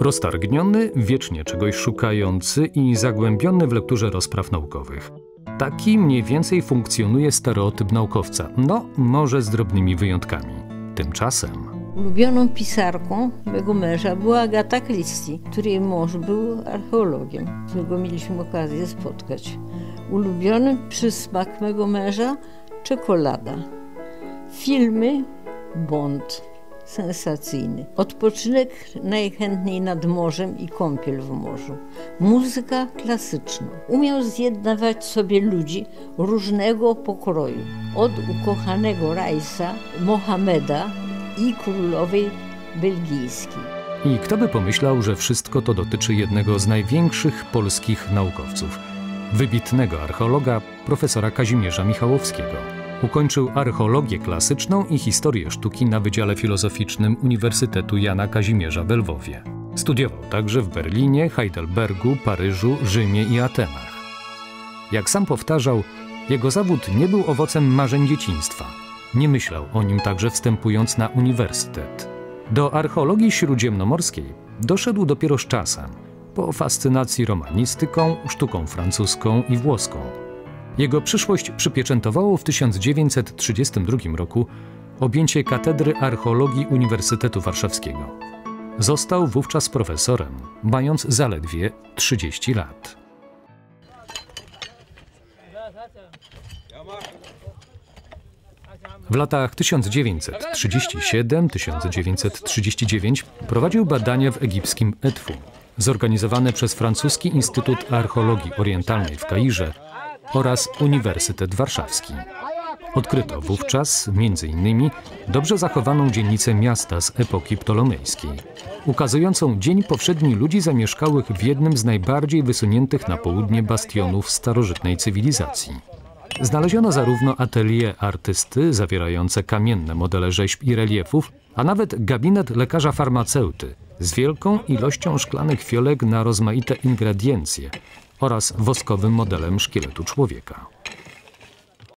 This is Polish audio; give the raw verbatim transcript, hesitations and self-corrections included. Roztargniony, wiecznie czegoś szukający i zagłębiony w lekturze rozpraw naukowych. Taki mniej więcej funkcjonuje stereotyp naukowca, no może z drobnymi wyjątkami. Tymczasem... Ulubioną pisarką mego męża była Agatha Christie, której mąż był archeologiem, którego mieliśmy okazję spotkać. Ulubiony przysmak mego męża czekolada. Filmy Bond. Sensacyjny. Odpoczynek najchętniej nad morzem i kąpiel w morzu. Muzyka klasyczna. Umiał zjednawać sobie ludzi różnego pokroju. Od ukochanego Rajsa, Mohameda i królowej belgijskiej. I kto by pomyślał, że wszystko to dotyczy jednego z największych polskich naukowców. Wybitnego archeologa, profesora Kazimierza Michałowskiego. Ukończył archeologię klasyczną i historię sztuki na Wydziale Filozoficznym Uniwersytetu Jana Kazimierza we Lwowie. Studiował także w Berlinie, Heidelbergu, Paryżu, Rzymie i Atenach. Jak sam powtarzał, jego zawód nie był owocem marzeń dzieciństwa. Nie myślał o nim także wstępując na uniwersytet. Do archeologii śródziemnomorskiej doszedł dopiero z czasem, po fascynacji romanistyką, sztuką francuską i włoską. Jego przyszłość przypieczętowało w tysiąc dziewięćset trzydziestym drugim roku objęcie Katedry Archeologii Uniwersytetu Warszawskiego. Został wówczas profesorem, mając zaledwie trzydzieści lat. W latach tysiąc dziewięćset trzydziestym siódmym do tysiąc dziewięćset trzydziestego dziewiątego prowadził badania w egipskim Edfu, zorganizowane przez Francuski Instytut Archeologii Orientalnej w Kairze, oraz Uniwersytet Warszawski. Odkryto wówczas, między innymi, dobrze zachowaną dzielnicę miasta z epoki ptolomejskiej, ukazującą dzień powszedni ludzi zamieszkałych w jednym z najbardziej wysuniętych na południe bastionów starożytnej cywilizacji. Znaleziono zarówno atelier artysty zawierające kamienne modele rzeźb i reliefów, a nawet gabinet lekarza farmaceuty z wielką ilością szklanych fiolek na rozmaite ingrediencje, oraz woskowym modelem szkieletu człowieka.